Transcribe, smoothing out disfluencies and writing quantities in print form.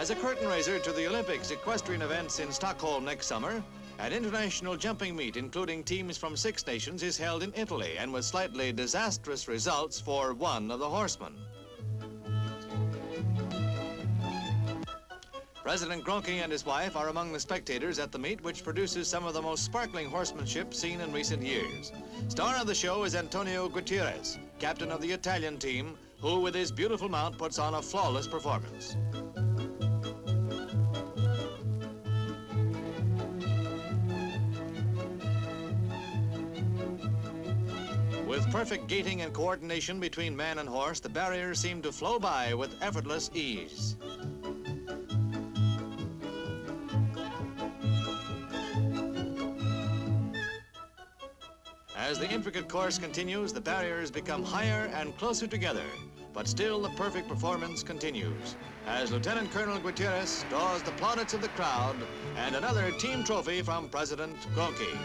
As a curtain raiser to the Olympics equestrian events in Stockholm next summer, an international jumping meet including teams from 6 nations is held in Italy, and with slightly disastrous results for one of the horsemen. President Gronchi and his wife are among the spectators at the meet, which produces some of the most sparkling horsemanship seen in recent years. Star of the show is Antonio Gutierrez, captain of the Italian team, who with his beautiful mount puts on a flawless performance. With perfect gating and coordination between man and horse, the barriers seem to flow by with effortless ease. As the intricate course continues, the barriers become higher and closer together, but still the perfect performance continues, as Lieutenant Colonel Gutierrez draws the plaudits of the crowd and another team trophy from President Gronchi.